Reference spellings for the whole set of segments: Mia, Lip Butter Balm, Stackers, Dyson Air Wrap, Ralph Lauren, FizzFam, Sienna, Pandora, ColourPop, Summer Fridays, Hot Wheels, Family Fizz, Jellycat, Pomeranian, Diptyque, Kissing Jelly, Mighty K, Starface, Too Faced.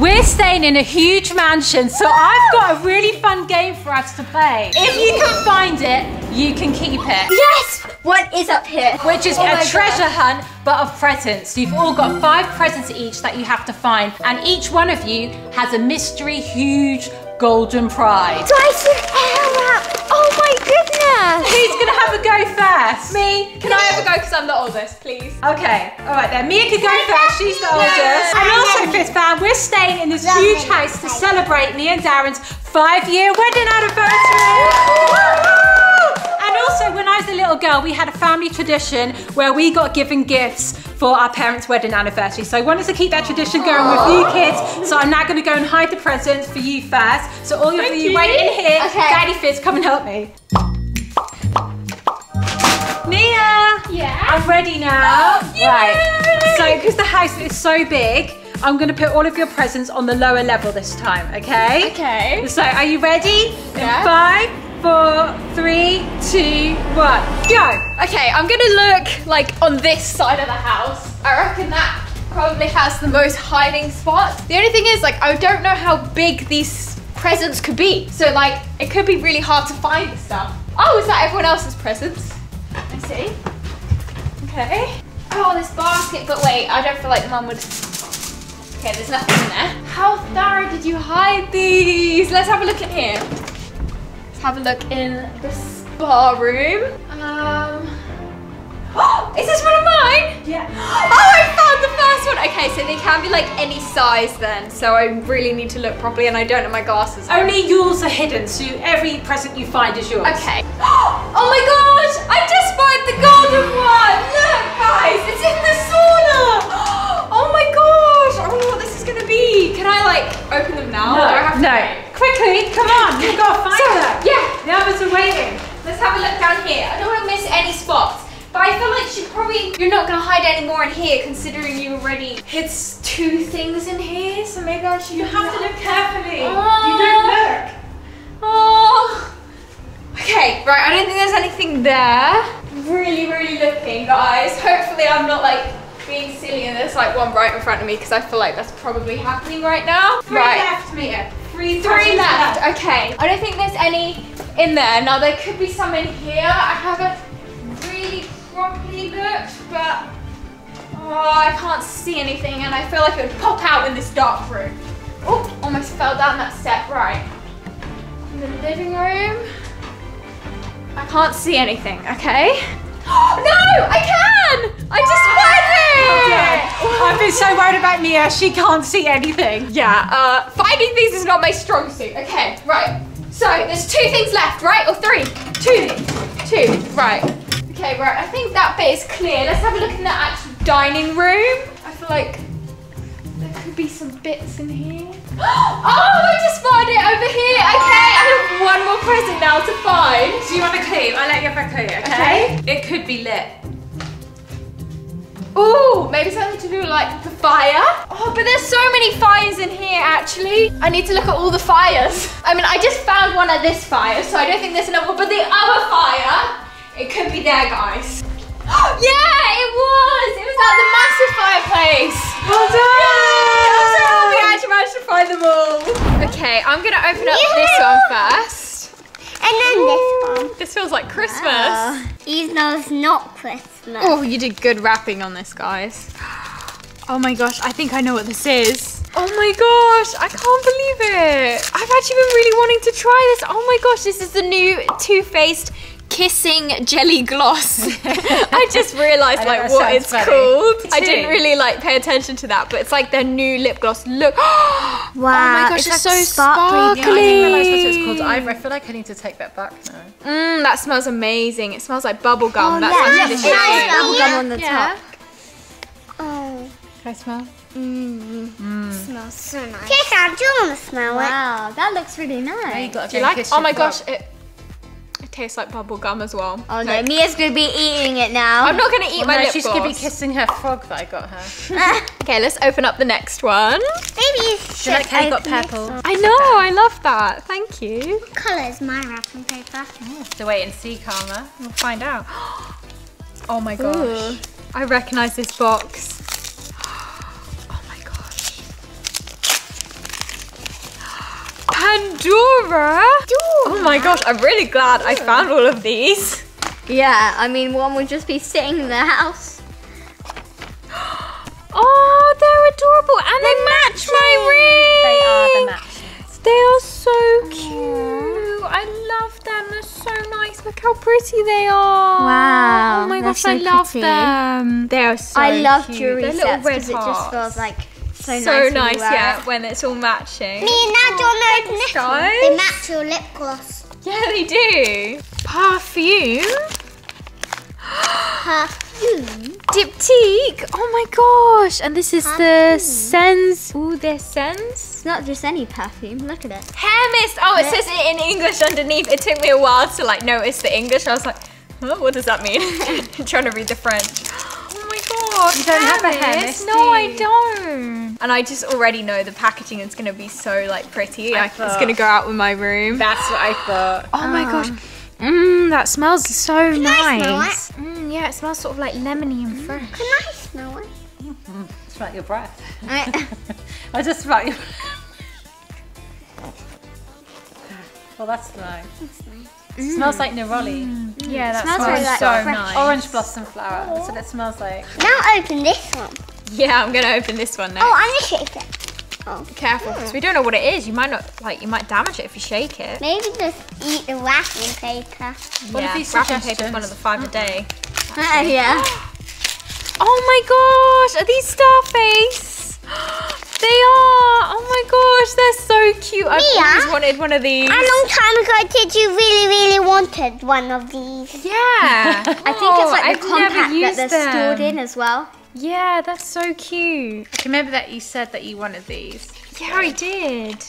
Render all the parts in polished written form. We're staying in a huge mansion, so I've got a really fun game for us to play. If you can find it, you can keep it. Yes! What is up here? Which is a treasure hunt, but of presents. You've all got 5 presents each that you have to find, and each one of you has a mystery, huge golden prize. Dyson Air Wrap! Oh my goodness! Who's gonna have a go first? Me? Can I have a go because I'm the oldest, please? Okay, alright then. Mia can go first, she's the oldest. And also, Fitz Fan, we're staying in this huge house to celebrate me and Darren's 5-year wedding anniversary! Also, when I was a little girl, we had a family tradition where we got given gifts for our parents' wedding anniversary. So I wanted to keep that tradition going with you kids. So I'm now going to go and hide the presents for you first. So all of you wait in here. Okay. Daddy Fizz, come and help me. Mia! Yeah? I'm ready now. Oh, right. So because the house is so big, I'm going to put all of your presents on the lower level this time, okay? Okay. So are you ready? Yeah. In 5, 4, 3, 2, 1, go! Okay, I'm gonna look like on this side of the house. I reckon that probably has the most hiding spots. The only thing is, like, I don't know how big these presents could be. So, like, it could be really hard to find stuff. Oh, is that everyone else's presents? I see. Okay. Oh, this basket, but wait, I don't feel like Mum would... Okay, there's nothing in there. How thorough did you hide these? Let's have a look in here. Have a look in the spa room. Oh, is this one of mine? Yeah. Oh, I found the first one. Okay, so they can be like any size then. So I really need to look properly, and I don't have my glasses on. Only yours are hidden, so every present you find is yours. Okay. Oh my gosh, I just found the golden one. Look, guys, it's in the sauna. Oh my gosh. Oh, this is gonna be. Can I like open them now? No. Do I have to no. Quickly, come on, you've got to find her. Yeah, the others are waiting. Let's have a look down here. I don't want to miss any spots, but I feel like you're not going to hide any more in here, considering you already hid 2 things in here, so maybe I should... You have to look carefully. Oh. You don't look. Oh. Okay, right, I don't think there's anything there. Really, really looking, guys. Hopefully I'm not, like, being silly and there's, like, one right in front of me, because I feel like that's probably happening right now. Right left, Mia. 3 left, okay. I don't think there's any in there. Now there could be some in here. I haven't really properly looked, but oh, I can't see anything and I feel like it would pop out in this dark room. Oh, almost fell down that step, right. In the living room. I can't see anything, okay. No, I can! I just won it! I've been so worried about Mia, she can't see anything. Yeah, finding things is not my strong suit. Okay, right. So, there's 2 things left, right? Or 3? 2. Right. Okay, right, I think that bit is clear. Let's have a look in the actual dining room. I feel like there could be some bits in here. Oh, I just found it over here. Okay, I have one more present now to find. Do you want a clue? I'll let you have a clue, okay? It could be lit. Ooh, maybe something to do with, like, the fire. Oh, but there's so many fires in here, actually. I need to look at all the fires. I mean, I just found one at this fire, so I don't think there's another one. But the other fire, it could be there, guys. Oh, yeah, it was. It was at the massive fireplace. Well done. I'm so happy I actually managed to find them all. Okay, I'm going to open up this one first. And then this one. This feels like Christmas. Wow. Even though it's not Christmas. Oh, you did good wrapping on this, guys. Oh my gosh, I think I know what this is. Oh my gosh, I can't believe it. I've actually been really wanting to try this. Oh my gosh, this is the new Too Faced Kissing Jelly Gloss. I just realised like what it's called. I didn't really like pay attention to that, but it's like their new lip gloss. Look. Wow. Oh my gosh, it's so sparkly. Yeah, I didn't realise what it's called. I feel like I need to take that back now. Mmm, that smells amazing. It smells like bubble gum. Oh, that's bubble gum on the top. Oh. Can I smell? It smells so nice. Kiss, I do want to smell it. Wow, that looks really nice. Oh, you got do you like it? Oh my gosh, it tastes like bubble gum as well. Oh no, Mia's gonna be eating it now. I'm not gonna eat my lip gloss. She's gonna be kissing her frog that I got her. Okay, let's open up the next one. Maybe you should I got purple. I know, I love that. Thank you. What colour is my wrapping paper? So wait and see, Karma. We'll find out. Oh my gosh. Ooh. I recognise this box. Oh my gosh. Pandora. Oh my gosh, I'm really glad I found all of these. Yeah, I mean, one would just be sitting in the house. Oh, they're adorable, and they match my ring. They are the matches. They are so cute. I love them, they're so nice. Look how pretty they are. Wow. Oh my gosh, so I love them. They are so cute. I love jewelry sets because it just feels like so nice yeah, when it's all matching. Me and Nat don't know the guys. They match your lip gloss. Yeah, they do. Perfume. Perfume. Diptyque. Oh my gosh. And this is the Sens. Ooh, they're Sens. It's not just any perfume. Look at it. Hair mist. Oh, it says it in English underneath. It took me a while to like notice the English. I was like, oh, what does that mean? I'm trying to read the French. You don't have a hair mist. No, I don't. And I just already know the packaging is going to be so like pretty. It's going to go out with my room. That's what I thought. Oh my gosh. Mmm, that smells so nice. Can I smell it? Yeah, it smells sort of like lemony and fresh. Can I smell it? It's like your breath. I just smell your breath. Well, that's nice. That's nice. It smells like neroli. Yeah, that smells really so nice. Orange blossom flower. Aww. That's what it smells like. Now open this one. Yeah, I'm gonna open this one now. Oh, I'm gonna shake it. Oh. Be careful, because we don't know what it is. You might not like. You might damage it if you shake it. Maybe just eat the wrapping paper. What if these wrapping paper is one of the 5 a day? Yeah. Oh my gosh, are these Starface? They are! Oh my gosh, they're so cute. Mia, I've always wanted one of these. A long time ago, did you really, really wanted one of these? Yeah. I think it's like I've compact that they're stored in as well. Yeah, that's so cute. I remember that you said that you wanted these. Yeah, I did.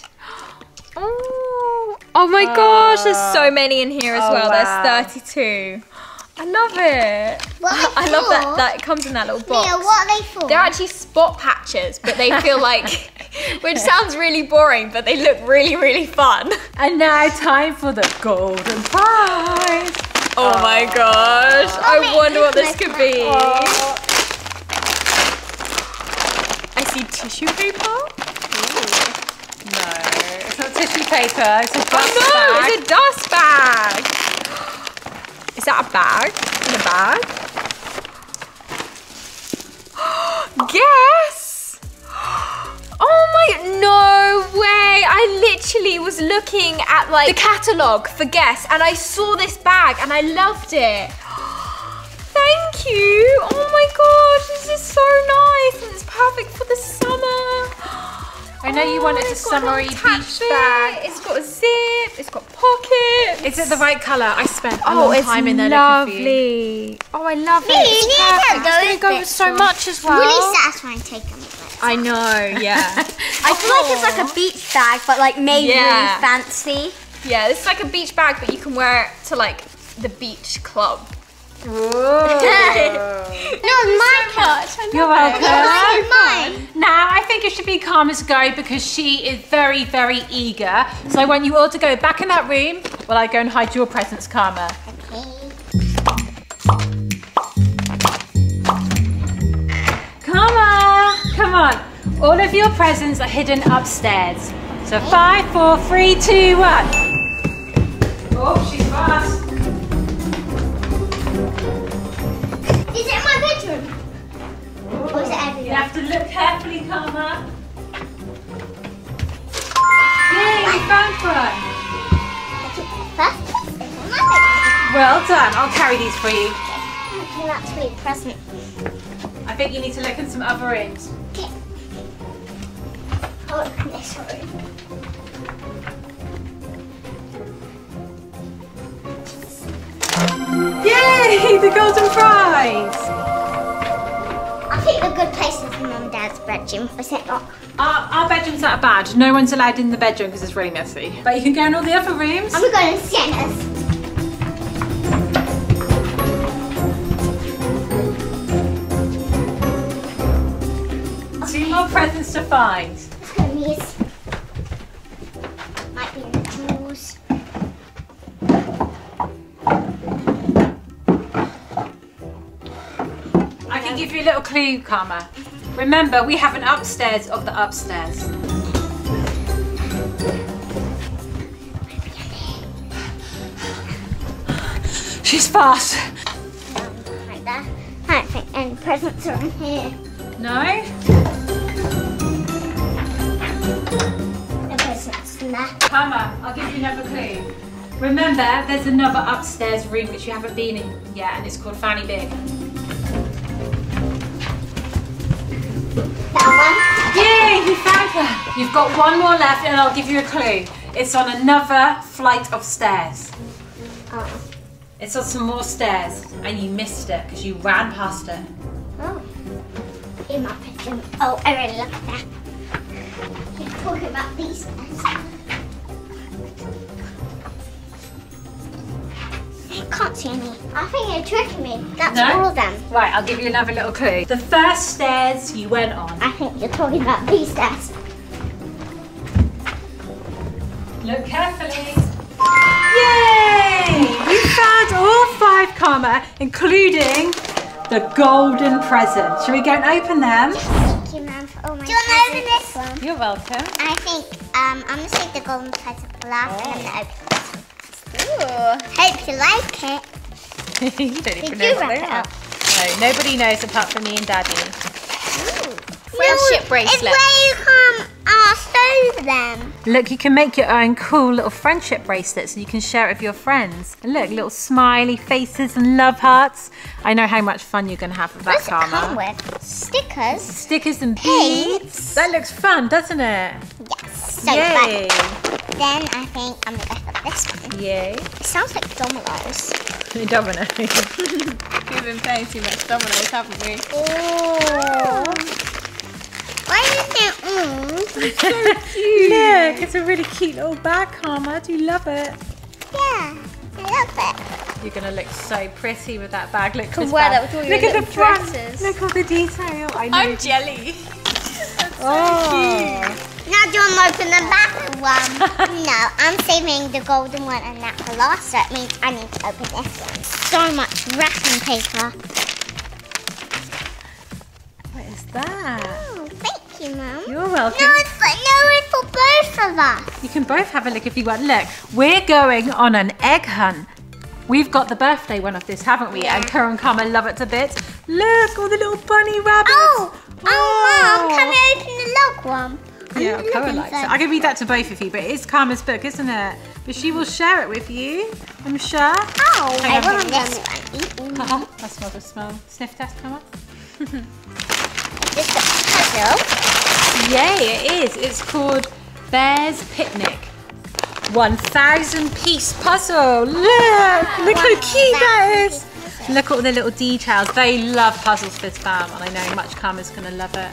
Oh my gosh, there's so many in here as well. Wow. There's 32. I love it. I love that it comes in that little box. Mia, what are they for? They're actually spot patches, but they feel like, which sounds really boring, but they look really, really fun. And now time for the golden prize. Oh my gosh. I wonder what this could be. I see tissue paper. No, it's not tissue paper. It's a dust bag. It's a dust bag. Is that a bag? In a bag? Guess! Oh my, no way! I literally was looking at like the catalogue for Guess and I saw this bag and I loved it. Thank you! Oh my gosh, this is so nice and it's perfect for the summer. I know you want it a summery beach bag. It's got a zip, it's got pockets. Is it the right colour? I spent a long time in there looking for you. Oh, I love it. It's going to go with so much as well. Really satisfying taking it. I know, yeah. I feel like it's like a beach bag, but like made really fancy. Yeah, it's like a beach bag, but you can wear it to like the beach club. You're welcome. Now I think it should be Karma's go because she is very, very eager. So I want you all to go back in that room while I go and hide your presents, Karma. Okay. Karma, come on. All of your presents are hidden upstairs. So 5, 4, 3, 2, 1. Oh, she's fast. Is it in my bedroom? Or is it everywhere? You have to look carefully, Karma. Yay, we found one. Well done, I'll carry these for you. Okay, that's really present. I think you need to look in some other rooms. Okay. I'll look in this room. Yay, the golden prize! I think the good place is Mum and Dad's bedroom, is it not? Our bedroom's not bad. No one's allowed in the bedroom because it's really messy. But you can go in all the other rooms. And we're going to Sienna's. Two more presents to find. Let's go, Mia's. Might be in the drawers. Give you a little clue, Karma. Remember, we have an upstairs of the upstairs. She's fast. Like that. I don't think any presents are in here. No? No presents in there. Mama, I'll give you another clue. Remember, there's another upstairs room which you haven't been in yet, and it's called Fanny Big. That one? Yay, you found her. You've got one more left, and I'll give you a clue. It's on another flight of stairs. Oh. It's on some more stairs, and you missed it because you ran past it. Oh. In my picture. Oh, I really like that. You're talking about these stairs. I can't see any. I think you're tricking me. That's all of them. Right, I'll give you another little clue. The first stairs you went on. I think you're talking about these stairs. Look carefully. Yay! You found all five, Karma, including the golden present. Shall we go and open them? Thank you, Mum, for all my presents. Do you want to open this one? You're welcome. I think I'm going to take the golden present last and I'm going to open this one. Ooh. Hope you like it. You don't even know what they are. No, nobody knows apart from me and Daddy. Ooh. Friendship bracelet. It's where you come sew them. Look, you can make your own cool little friendship bracelets, so you can share it with your friends. And look, little smiley faces and love hearts. I know how much fun you're going to have with that, Karma. What's it come with? Stickers. Stickers and beads. That looks fun, doesn't it? Yes. So yay. Fun. Then I think I'm going to go for this one. Yay. It sounds like dominoes. Dominoes. We've been playing too much dominoes, haven't we? Oh. Why is it all? It's so cute. Look, it's a really cute little bag, Karma. Do you love it? Yeah, I love it. You're going to look so pretty with that bag. Look, this bag. Look at the front. Look at the detail. I know. I'm jelly. That's so cute. Now do you want to open the back one? No, I'm saving the golden one and that for last, so it means I need to open this one. So much wrapping paper. What is that? Oh, thank you, Mum. You're welcome. No, it's like, no, it's for both of us. You can both have a look if you want. Look, we're going on an egg hunt. We've got the birthday one of this, haven't we? Yeah. And Kara and Karma love it to bits. Look, all the little bunny rabbits. Oh, Mum, can we open the log one? Yeah, Cara likes it. I can read that to both of you, but it is Karma's book, isn't it? But she will share it with you, I'm sure. Oh, I want this one. Haha, that's not a smell. Sniff test, Karma. It's a puzzle. Yay, it is. It's called Bear's Picnic. 1,000-piece puzzle. Look! Look how cute that is. Look at all the little details. They love puzzles for spam, and I know much Karma's going to love it.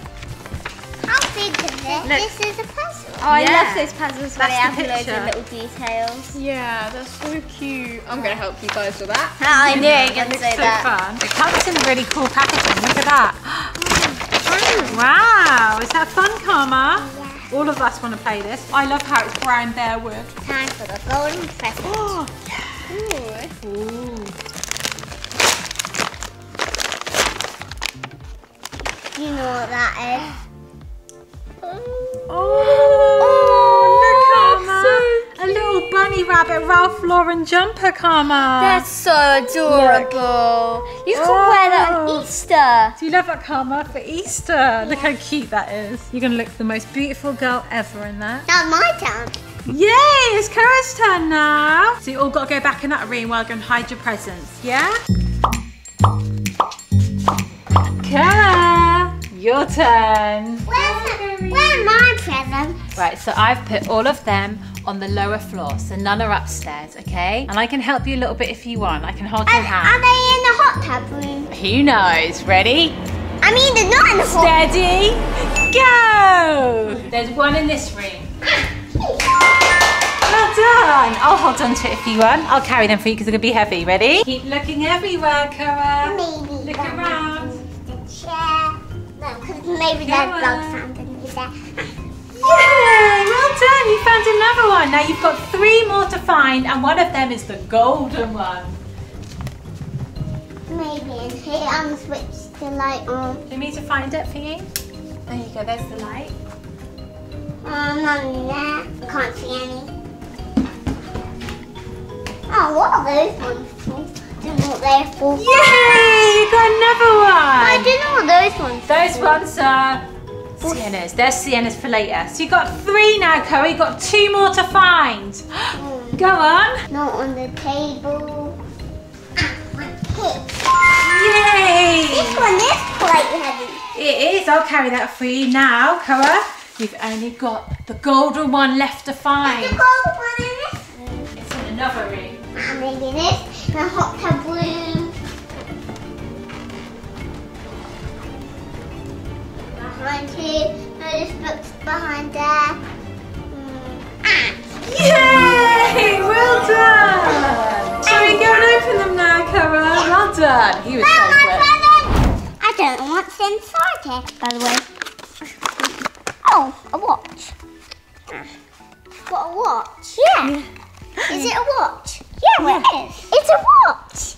How big is it? Look. This is a puzzle. Oh, I love those puzzles where they have loads of little details. Yeah, that's so cute. I'm going to help you guys with that. I knew you were going to say that. Fun. It comes in really cool packaging. Look at that. Wow, is that fun, Karma? Yeah. All of us want to play this. I love how it's brown bear wood. Time for the golden present. Oh, yeah. Ooh. Ooh. You know what that is? Oh, look, Karma. So a little bunny rabbit Ralph Lauren jumper, Karma. That's so adorable. Look. You can wear that on Easter. Do you love that, Karma, for Easter? Yeah. Look how cute that is. You're going to look the most beautiful girl ever in that. That's my turn. Yay, it's Kara's turn now. So you all got to go back in that room while you go and hide your presents, yeah? Kara, your turn. Where are my presents? Right, so I've put all of them on the lower floor, so none are upstairs, okay? And I can help you a little bit if you want. I can hold your hand. Are they in the hot tub room? Who knows? Ready? I mean, they're not in the hot tub. Steady, go! There's one in this room. Well done. I'll hold on to it if you want. I'll carry them for you because they're going to be heavy. Ready? Keep looking everywhere, Cara. Look around. No, because maybe that dog found it. Yay! Well done, you found another one. Now you've got three more to find, and one of them is the golden one. Maybe in here. I'm going to switch the light on. Do you need to find it for you? There you go, there's the light. Not in there. I can't see any. Oh, what are those ones for? Do there for fun. Yay! You got another one! I don't know what those ones are. Those ones are Sienna's. They're Sienna's for later. So you got three now, Chloe. You've got two more to find. Mm. Go on. Not on the table. My pick. Yay! This one is quite heavy. It is. I'll carry that for you now, Chloe. We've only got the golden one left to find. Is the golden one in this room? It's in another room. Maybe this. The hot tub room. Behind here. No, this book's behind there. Yay! Well done! Shall we go and open them now, Cara? Yeah. Well done. He was so quick. I don't know what's inside here, by the way. Oh, a watch. Got a watch? Yeah. Is it a watch? Yeah, it is. It's a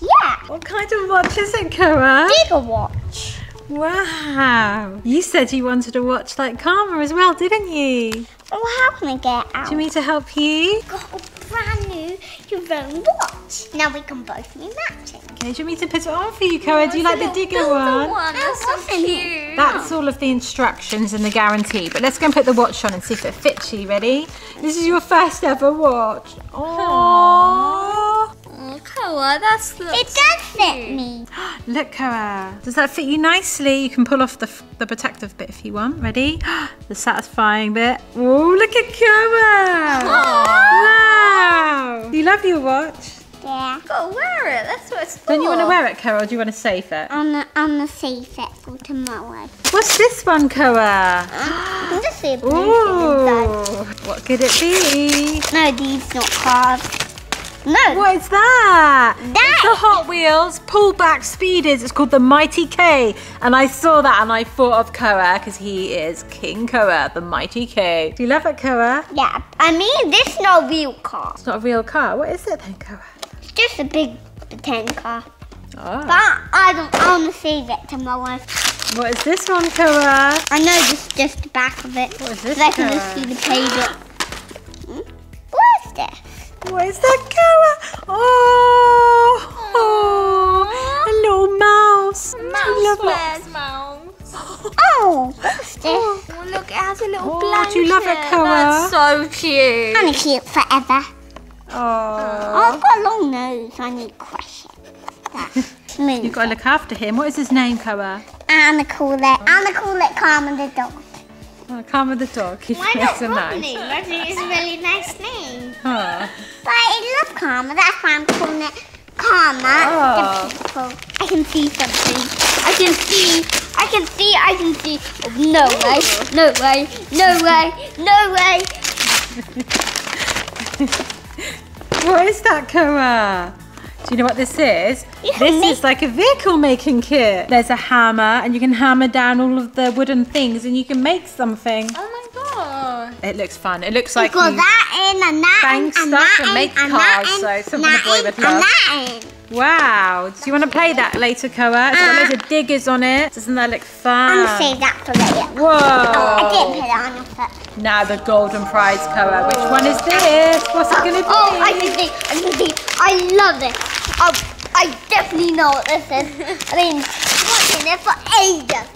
watch. Yeah. What kind of watch is it, Cara? Bigger watch. Wow. You said you wanted a watch like Karma as well, didn't you? Oh, how can I get out? Do you need to help you? Got a brand new your own watch. Now we can both be matching. Okay, do you want me to put it on for you, Cara? Do you like the digger one? That's so cute. That's all of the instructions and the guarantee. But let's go and put the watch on and see if it fits you. Ready? This is your first ever watch. Oh. Cara, that's it does fit me. Look, Cara. Does that fit you nicely? You can pull off the protective bit if you want. Ready? The satisfying bit. Oh, look at Cara. Wow. Do you love your watch? Yeah. You've got to wear it. That's what it's for. Don't you want to wear it, Cara? Or do you want to save it? I'm gonna save it for tomorrow. What's this one, Cara? This is what could it be? No, these not cards. No. What is that? It's the Hot Wheels pullback speeders. It's called the Mighty K. And I saw that and I thought of Koa because he is King Koa, the Mighty K. Do you love it, Koa? Yeah. I mean, this is not a real car. It's not a real car. What is it then, Koa? It's just a big pretend car. Oh. But I want to save it tomorrow. What is this one, Koa? I know this is just the back of it. What is this, I can just see the page. What is this? What is that, Cara? Oh, a little mouse. Mouse. Oh, what's this? Oh, look, it has a little blanket. Do you love it, Cara? That's so cute. I'm going to keep it forever. Oh, I've got a long nose. I need to crush it. You've got to look after him. What is his name, Cara? I'm going to call it Carmen the dog. Oh, Karma the dog. Why not Rodney? Rodney is a really nice name. Huh. But I love Karma. That's why I'm calling it Karma. Oh. I can see something. I can see. Oh, no way. What is that, Karma? Do you know what this is? This is like a vehicle making kit. There's a hammer and you can hammer down all of the wooden things and you can make something. Oh my god. It looks fun. It looks like you bang stuff and make cars, so something the boy would love. Wow. Do you want to play that later, Koa? It's got loads of diggers on it. Doesn't that look fun? I'm going to save that for later. Whoa. Oh, I didn't put it on the foot. Now the golden prize, Koa. Which one is this? What's it going to be? Oh, I can see. I love it. I definitely know what this is. I mean, I've been there for ages.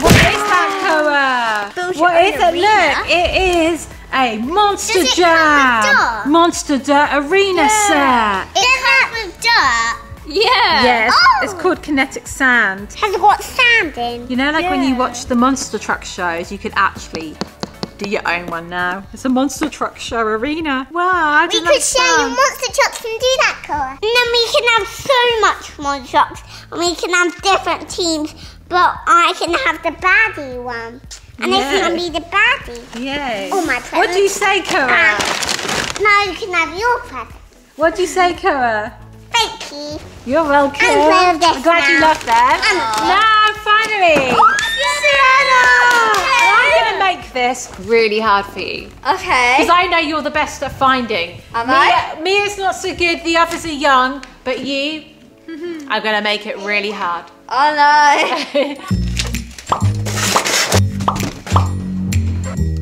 What is that, Cara? What is it? Look, it is a Monster Jam. Monster Dirt Arena set. It comes with dirt. Yeah. Yes. Oh. It's called kinetic sand. Has it got sand in? You know, like when you watch the monster truck shows, you could actually do your own one now. It's a monster truck show arena. Wow, we could share your monster trucks and do that, Cara. And then we can have so much monster trucks, and we can have different teams. But I can have the baddie one, and this can be the baddie. Yes. All my presents. What do you say, Cara? No, you can have your present. What do you say, Cara? Thank you. You're welcome. I'm glad you loved that. Now, finally, Sienna. I'm going to make this really hard for you. Okay. Because I know you're the best at finding. Am I? Mia's not so good, the others are young, but you, I'm going to make it really hard. Oh no.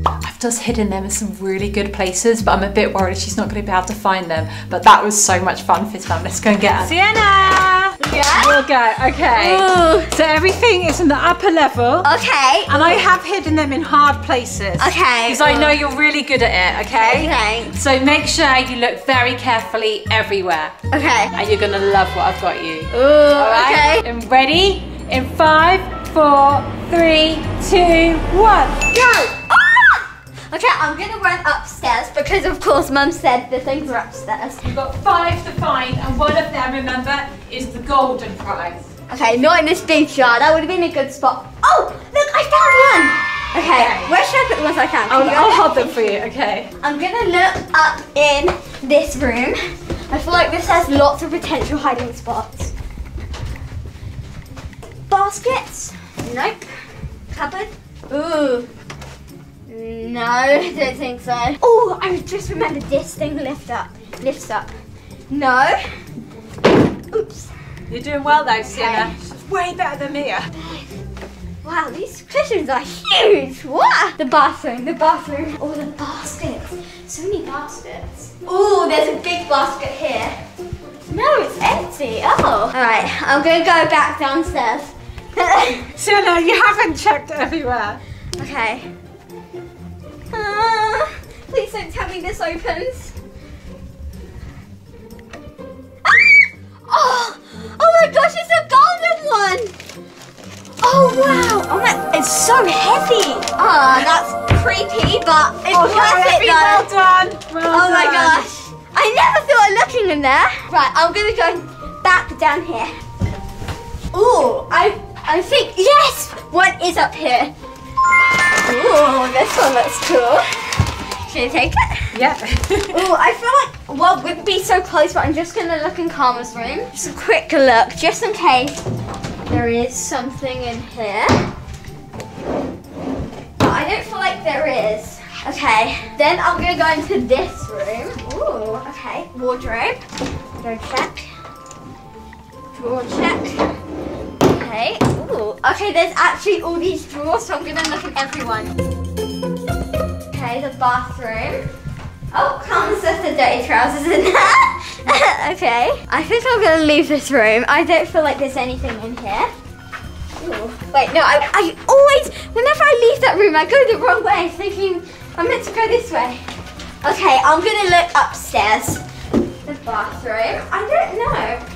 I've does hidden them in some really good places, but I'm a bit worried she's not going to be able to find them. But that was so much fun, Fizz Fam. Let's go and get her. Sienna! Yeah? We'll go, okay. Ooh. So everything is in the upper level. Okay. And I have hidden them in hard places. Okay. Because I know you're really good at it, okay? Okay. So make sure you look very carefully everywhere. Okay. And you're going to love what I've got you. Ooh, all right? Okay. And ready? In 5, 4, 3, 2, 1, go! Ah! Okay, I'm gonna run upstairs because of course Mum said the things were upstairs. You've got 5 to find and one of them, remember, is the golden prize. Okay, not in this big jar, that would have been a good spot. Oh, look, I found one! Okay, where should I put the ones I can? I'll hold them for you, okay. I'm gonna look up in this room. I feel like this has lots of potential hiding spots. Baskets? Nope. Cupboard? Ooh. No, I don't think so. Oh, I just remembered this thing lifts up. No. Oops. You're doing well though, Sienna. She's way better than Mia. Wow, these cushions are huge. What? The bathroom. Oh, the baskets. So many baskets. Oh, there's a big basket here. No, it's empty. Oh. All right, I'm gonna go back downstairs. Sienna, you haven't checked everywhere. Okay. Please don't tell me this opens. Ah! Oh my gosh, it's a golden one. Oh wow. Oh my, it's so heavy. Oh, that's creepy, but it's worth it though. Well done. Well done. My gosh. I never thought of looking in there. Right, I'm gonna go back down here. Ooh, I think, yes! One is up here. Ooh, this one looks cool. Should I take it? Yep. Ooh, I feel like, well, we'd be so close, but I'm just gonna look in Karma's room. Just a quick look, just in case there is something in here. But I don't feel like there is. Okay, then I'm gonna go into this room. Ooh, okay, wardrobe. Go check. Drawer check. Okay, ooh. Okay, there's actually all these drawers, so I'm gonna look at everyone. Okay, the bathroom. Oh, Carmen's left the dirty trousers in there. Okay, I think I'm gonna leave this room. I don't feel like there's anything in here. Ooh. Wait, no, I always, whenever I leave that room, I go the wrong way, thinking I'm meant to go this way. Okay, I'm gonna look upstairs. The bathroom. I don't know.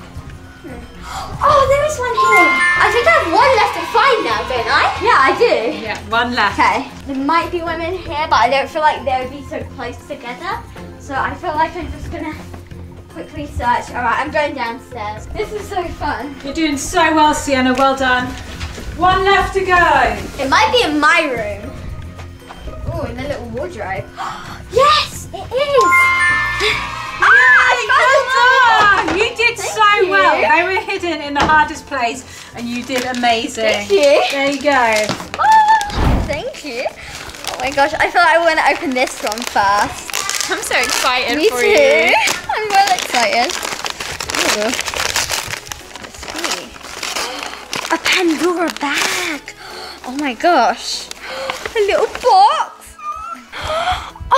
Oh, there is one here. I think I have one left to find now, don't I? Yeah, I do. Yeah, one left. Okay. There might be women here, but I don't feel like they would be so close together. So I feel like I'm just gonna quickly search. All right, I'm going downstairs. This is so fun. You're doing so well, Sienna. Well done. One left to go. It might be in my room. Oh, in the little wardrobe. Yes, it is! Ah, well done! You did so well. They were hidden in the hardest place and you did amazing. Thank you. There you go. Oh, thank you. Oh my gosh, I thought I want to open this one first. I'm so excited for you. Me too. I'm well excited. Ooh. Let's see. A Pandora bag. Oh my gosh. A little box.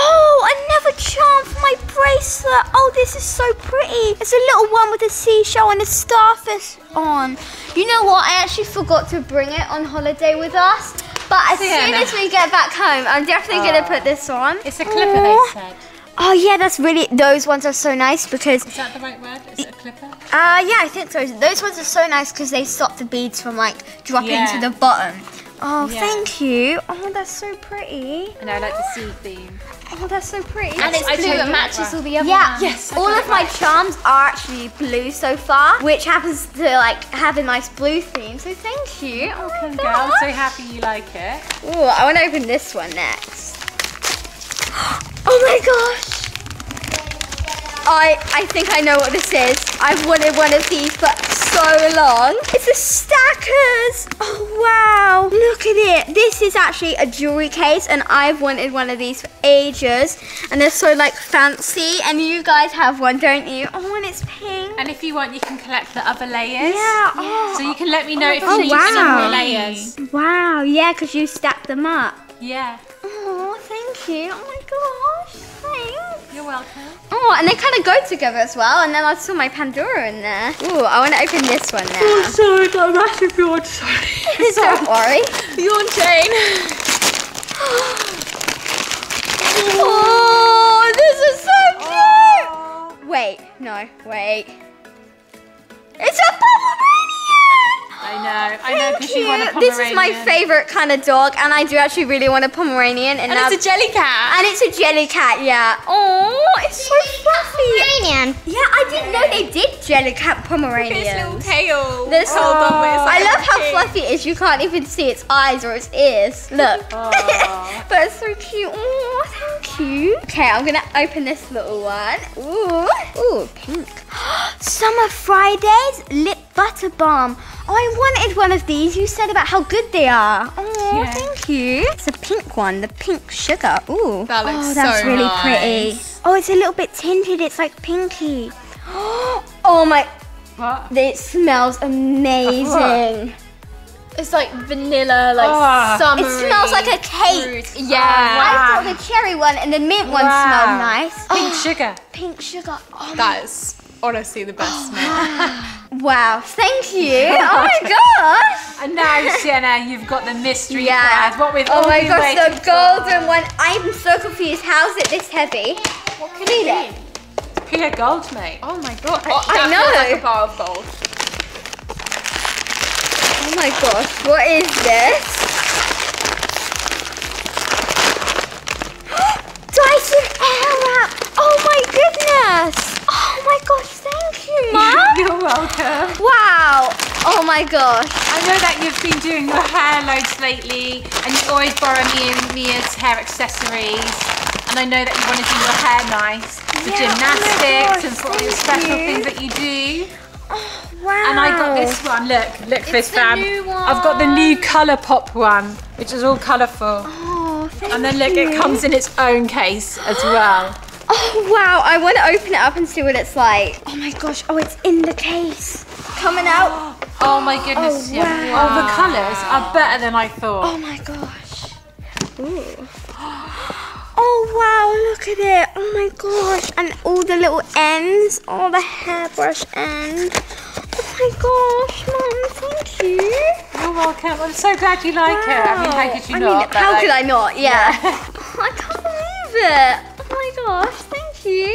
Oh, another charm for my bracelet. Oh, this is so pretty. It's a little one with a seashell and a starfish on. You know what? I actually forgot to bring it on holiday with us. But as soon as we get back home, I'm definitely going to put this on. It's a clipper, they said. Oh, yeah, that's really, those ones are so nice because... Is that the right word? Is it a clipper? Yeah, I think so. Those ones are so nice because they stop the beads from, like, dropping to the bottom. Oh, yeah. Thank you. Oh, that's so pretty. And I like the sea theme. Oh, that's so pretty. And it's blue, it matches all the other ones. Yes. All of my charms are actually blue so far, which happens to like have a nice blue theme, so thank you. Oh, girl, I'm so happy you like it. Oh, I want to open this one next. Oh my gosh. I think I know what this is. I've wanted one of these for so long. It's a Stackers. Oh, wow. Look at it. This is actually a jewelry case, and I've wanted one of these for ages. And they're so, like, fancy. And you guys have one, don't you? Oh, and it's pink. And if you want, you can collect the other layers. Yeah. Oh. So you can let me know if you need some more layers. Wow. Yeah, because you stack them up. Yeah. Oh, thank you. thank you. Oh my gosh, thanks. You're welcome. Oh, and they kind of go together as well. And then I saw my Pandora in there. Ooh, I want to open this one now. Oh, sorry, got a massive yawn. Sorry. Don't worry. Yawn chain. Oh, this is so cute. Oh. Wait, no, wait. It's a Pomeranian! I know, because you want a Pomeranian. This is my favourite kind of dog, and I do actually really want a Pomeranian. And it's a Jellycat. And it's a Jellycat, yeah. Oh, it's so fluffy. Pomeranian. Yeah, I didn't know they did Jellycat Pomeranians. This little tail. This I love how fluffy it is. You can't even see its eyes or its ears. Look. Oh. But it's so cute. Oh, thank you. Okay, I'm gonna open this little one. Ooh, ooh, pink. Summer Fridays Lip Butter Balm. Oh, I wanted one of these. You said about how good they are. Oh, yeah. Thank you. It's a pink one, the pink sugar. Ooh. That looks so nice. Oh, that's really pretty. Oh, it's a little bit tinted. It's like pinky. Oh my. What? It smells amazing. It's like vanilla, like summery. It smells like a cake. Fruit. Yeah. I thought the cherry one and the mint one smelled nice. Pink sugar. Pink sugar. Oh, that is honestly the best smell. Wow. Thank you. Oh my gosh. And now, Sienna, you've got the mystery brand. What we've all been waiting for. Oh my gosh, the golden one. I'm so confused. How's it this heavy? What can it be? It's pure gold, mate. Oh my god. Oh, I know. That feels like a bar of gold. Oh my gosh, what is this? Dyson Air Wrap! Oh my goodness! Oh my gosh, thank you, Mum! You're welcome. Wow! Oh my gosh. I know that you've been doing your hair loads lately, and you always borrow me and Mia's hair accessories, and I know that you want to do your hair nice, the gymnastics and all the special things that you do. Oh, wow. And I got this one, look for this fam. I've got the new ColourPop one, which is all colourful. Oh, thank you. And then look, it comes in its own case as well. Oh wow, I want to open it up and see what it's like. Oh my gosh, oh it's in the case. Coming out. Oh my goodness. Oh, wow. Oh, the colours are better than I thought. Oh my gosh. Ooh. Oh wow, look at it. Oh my gosh. And all the little ends. Oh, the hairbrush end. Oh my gosh, Mum, thank you. You're welcome. I'm so glad you like it. I mean, how could you not? How could I not? Yeah. Oh, I can't believe it. Oh my gosh, thank you.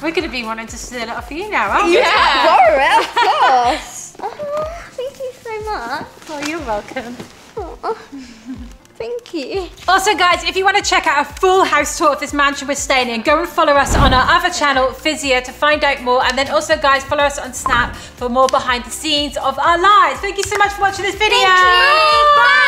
We're going to be wanting to steal it up for you now, aren't we? Yeah. Borrow it, of course. Oh, thank you so much. Oh, you're welcome. Oh. Thank you. Also guys, if you want to check out a full house tour of this mansion we're staying in, go and follow us on our other channel, Physio, to find out more. And then also guys, follow us on Snap for more behind the scenes of our lives. Thank you so much for watching this video. Thank you. Bye.